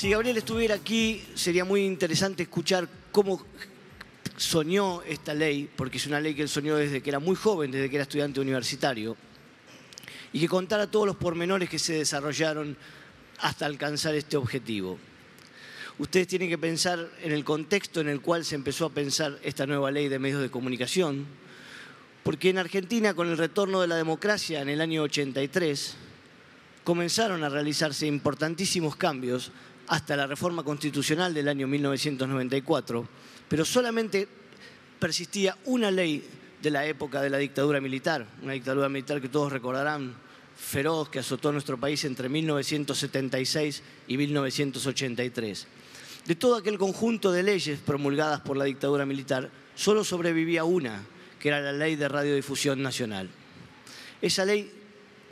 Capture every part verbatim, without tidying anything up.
Si Gabriel estuviera aquí, sería muy interesante escuchar cómo soñó esta ley, porque es una ley que él soñó desde que era muy joven, desde que era estudiante universitario, y que contara todos los pormenores que se desarrollaron hasta alcanzar este objetivo. Ustedes tienen que pensar en el contexto en el cual se empezó a pensar esta nueva ley de medios de comunicación, porque en Argentina, con el retorno de la democracia en el año ochenta y tres, comenzaron a realizarse importantísimos cambios hasta la reforma constitucional del año mil novecientos noventa y cuatro, pero solamente persistía una ley de la época de la dictadura militar, una dictadura militar que todos recordarán, feroz, que azotó nuestro país entre mil novecientos setenta y seis y mil novecientos ochenta y tres. De todo aquel conjunto de leyes promulgadas por la dictadura militar, solo sobrevivía una, que era la Ley de Radiodifusión Nacional. Esa ley,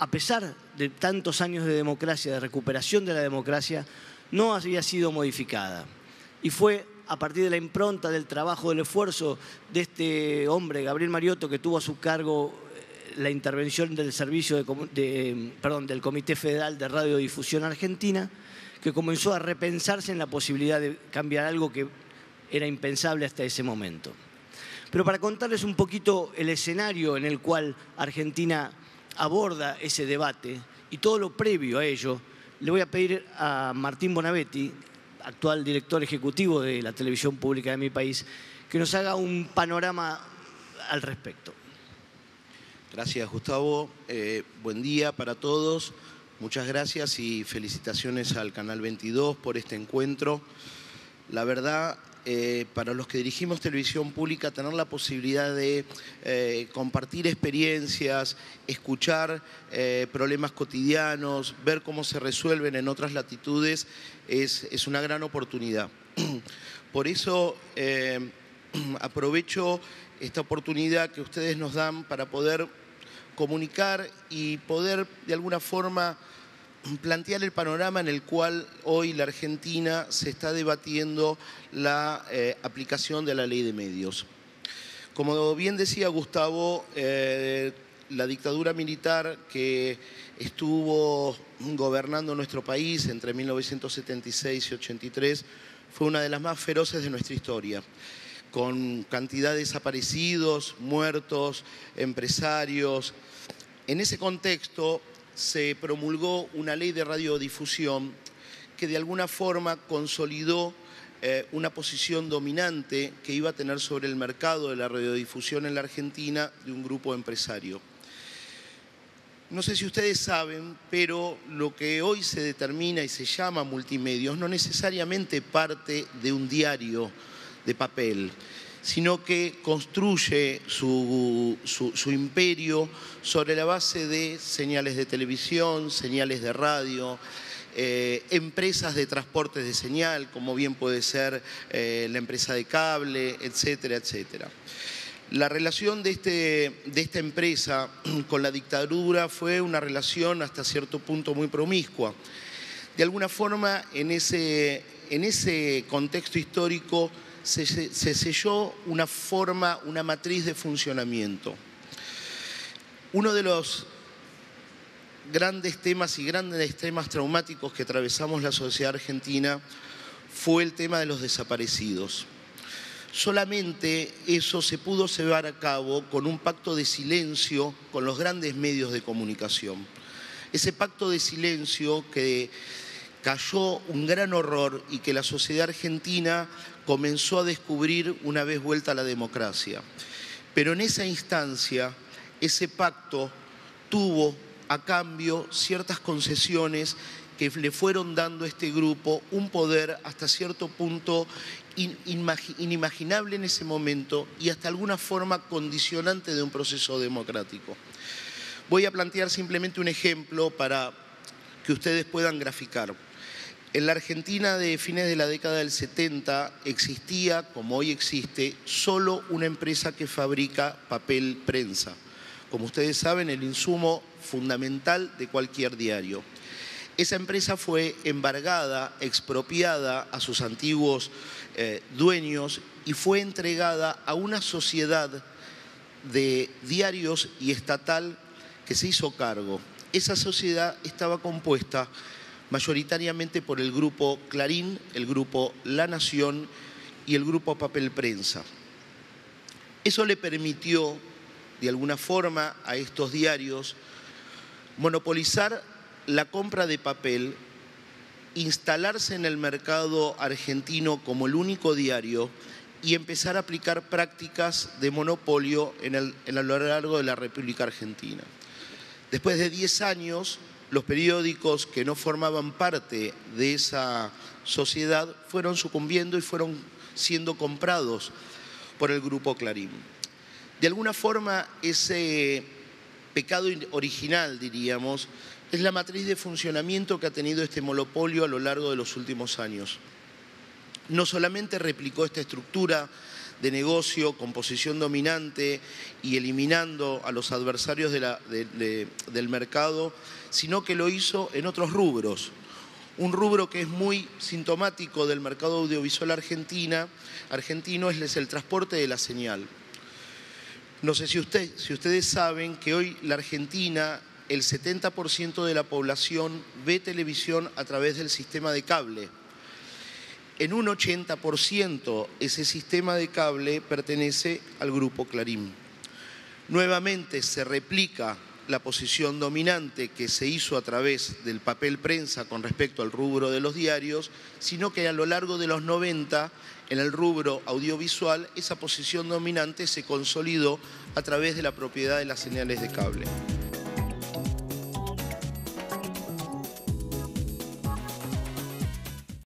a pesar de tantos años de democracia, de recuperación de la democracia, no había sido modificada. Y fue a partir de la impronta, del trabajo, del esfuerzo de este hombre, Gabriel Mariotto, que tuvo a su cargo la intervención del servicio de, de, perdón, del Comité Federal de Radiodifusión Argentina, que comenzó a repensarse en la posibilidad de cambiar algo que era impensable hasta ese momento. Pero para contarles un poquito el escenario en el cual Argentina aborda ese debate y todo lo previo a ello, le voy a pedir a Martín Bonavetti, actual director ejecutivo de la televisión pública de mi país, que nos haga un panorama al respecto. Gracias, Gustavo. Eh, buen día para todos. Muchas gracias y felicitaciones al Canal veintidós por este encuentro. La verdad, eh, para los que dirigimos televisión pública, tener la posibilidad de eh, compartir experiencias, escuchar eh, problemas cotidianos, ver cómo se resuelven en otras latitudes, es, es una gran oportunidad. Por eso eh, aprovecho esta oportunidad que ustedes nos dan para poder comunicar y poder de alguna forma plantear el panorama en el cual hoy la Argentina se está debatiendo la eh, aplicación de la Ley de Medios. Como bien decía Gustavo, eh, la dictadura militar que estuvo gobernando nuestro país entre mil novecientos setenta y seis y ochenta y tres fue una de las más feroces de nuestra historia, con cantidad de desaparecidos, muertos, empresarios. En ese contexto se promulgó una ley de radiodifusión que de alguna forma consolidó eh, una posición dominante que iba a tener sobre el mercado de la radiodifusión en la Argentina de un grupo empresario. No sé si ustedes saben, pero lo que hoy se determina y se llama multimedios no necesariamente parte de un diario de papel, sino que construye su, su, su imperio sobre la base de señales de televisión, señales de radio, eh, empresas de transporte de señal, como bien puede ser eh, la empresa de cable, etcétera, etcétera. La relación de, este, de esta empresa con la dictadura fue una relación hasta cierto punto muy promiscua. De alguna forma, en ese, en ese contexto histórico, Se, se selló una forma, una matriz de funcionamiento. Uno de los grandes temas y grandes temas traumáticos que atravesamos la sociedad argentina fue el tema de los desaparecidos. Solamente eso se pudo llevar a cabo con un pacto de silencio con los grandes medios de comunicación. Ese pacto de silencio que cayó un gran horror y que la sociedad argentina comenzó a descubrir una vez vuelta a la democracia. Pero en esa instancia, ese pacto tuvo a cambio ciertas concesiones que le fueron dando a este grupo un poder hasta cierto punto inimaginable en ese momento y hasta alguna forma condicionante de un proceso democrático. Voy a plantear simplemente un ejemplo para que ustedes puedan graficar. En la Argentina de fines de la década del setenta existía, como hoy existe, solo una empresa que fabrica papel prensa. Como ustedes saben, el insumo fundamental de cualquier diario. Esa empresa fue embargada, expropiada a sus antiguos eh, dueños y fue entregada a una sociedad de diarios y estatal que se hizo cargo. Esa sociedad estaba compuesta mayoritariamente por el Grupo Clarín, el Grupo La Nación y el Grupo Papel Prensa. Eso le permitió, de alguna forma, a estos diarios monopolizar la compra de papel, instalarse en el mercado argentino como el único diario y empezar a aplicar prácticas de monopolio en el, en, a lo largo de la República Argentina. Después de diez años, los periódicos que no formaban parte de esa sociedad fueron sucumbiendo y fueron siendo comprados por el Grupo Clarín. De alguna forma, ese pecado original, diríamos, es la matriz de funcionamiento que ha tenido este monopolio a lo largo de los últimos años. No solamente replicó esta estructura de negocio con posición dominante y eliminando a los adversarios de la, de, de, del mercado, sino que lo hizo en otros rubros. Un rubro que es muy sintomático del mercado audiovisual argentina, argentino es el transporte de la señal. No sé si, usted, si ustedes saben que hoy la Argentina, el setenta por ciento de la población ve televisión a través del sistema de cable. En un ochenta por ciento ese sistema de cable pertenece al Grupo Clarín. Nuevamente se replica la posición dominante que se hizo a través del papel prensa con respecto al rubro de los diarios, sino que a lo largo de los noventa, en el rubro audiovisual, esa posición dominante se consolidó a través de la propiedad de las señales de cable.